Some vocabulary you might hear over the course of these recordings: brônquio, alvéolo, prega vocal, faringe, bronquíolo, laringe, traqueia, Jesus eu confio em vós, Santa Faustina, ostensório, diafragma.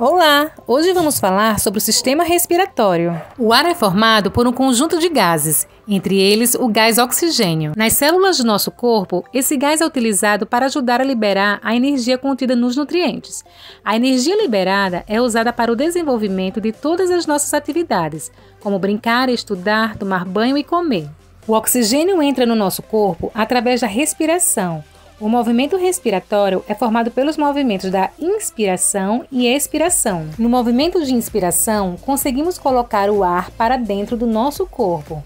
Olá! Hoje vamos falar sobre o sistema respiratório. O ar é formado por um conjunto de gases, entre eles o gás oxigênio. Nas células do nosso corpo, esse gás é utilizado para ajudar a liberar a energia contida nos nutrientes. A energia liberada é usada para o desenvolvimento de todas as nossas atividades, como brincar, estudar, tomar banho e comer. O oxigênio entra no nosso corpo através da respiração. O movimento respiratório é formado pelos movimentos da inspiração e expiração. No movimento de inspiração, conseguimos colocar o ar para dentro do nosso corpo.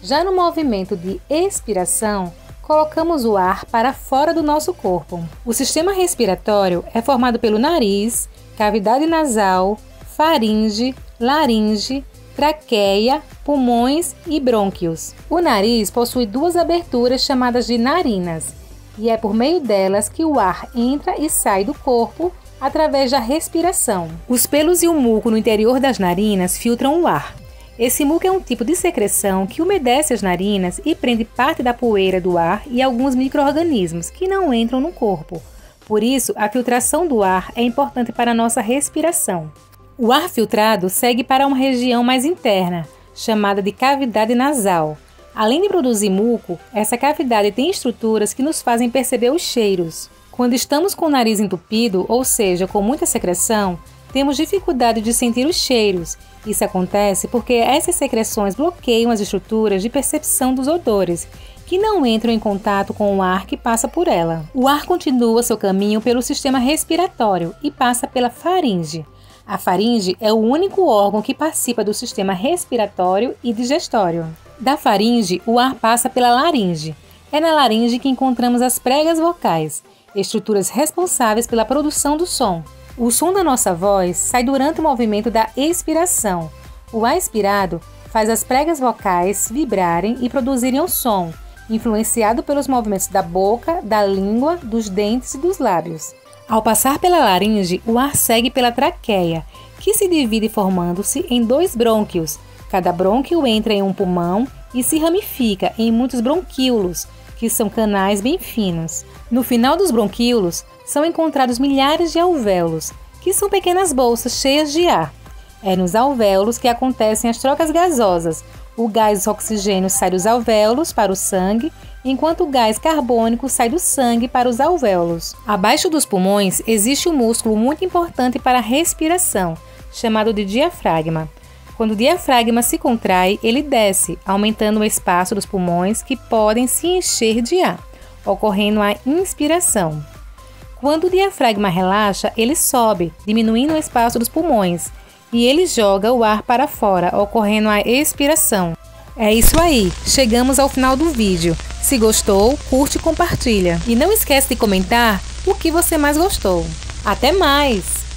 Já no movimento de expiração, colocamos o ar para fora do nosso corpo. O sistema respiratório é formado pelo nariz, cavidade nasal, faringe, laringe, traqueia, pulmões e brônquios. O nariz possui duas aberturas chamadas de narinas. E é por meio delas que o ar entra e sai do corpo através da respiração. Os pelos e o muco no interior das narinas filtram o ar. Esse muco é um tipo de secreção que umedece as narinas e prende parte da poeira do ar e alguns micro-organismos que não entram no corpo. Por isso, a filtração do ar é importante para a nossa respiração. O ar filtrado segue para uma região mais interna, chamada de cavidade nasal. Além de produzir muco, essa cavidade tem estruturas que nos fazem perceber os cheiros. Quando estamos com o nariz entupido, ou seja, com muita secreção, temos dificuldade de sentir os cheiros. Isso acontece porque essas secreções bloqueiam as estruturas de percepção dos odores, que não entram em contato com o ar que passa por ela. O ar continua seu caminho pelo sistema respiratório e passa pela faringe. A faringe é o único órgão que participa do sistema respiratório e digestório. Da faringe, o ar passa pela laringe. É na laringe que encontramos as pregas vocais, estruturas responsáveis pela produção do som. O som da nossa voz sai durante o movimento da expiração. O ar expirado faz as pregas vocais vibrarem e produzirem o som, influenciado pelos movimentos da boca, da língua, dos dentes e dos lábios. Ao passar pela laringe, o ar segue pela traqueia, que se divide formando-se em dois brônquios. Cada brônquio entra em um pulmão e se ramifica em muitos bronquíolos, que são canais bem finos. No final dos bronquíolos, são encontrados milhares de alvéolos, que são pequenas bolsas cheias de ar. É nos alvéolos que acontecem as trocas gasosas. O gás oxigênio sai dos alvéolos para o sangue, enquanto o gás carbônico sai do sangue para os alvéolos. Abaixo dos pulmões existe um músculo muito importante para a respiração, chamado de diafragma. Quando o diafragma se contrai, ele desce, aumentando o espaço dos pulmões que podem se encher de ar, ocorrendo a inspiração. Quando o diafragma relaxa, ele sobe, diminuindo o espaço dos pulmões, e ele joga o ar para fora, ocorrendo a expiração. É isso aí, chegamos ao final do vídeo. Se gostou, curte e compartilha. E não esquece de comentar o que você mais gostou. Até mais!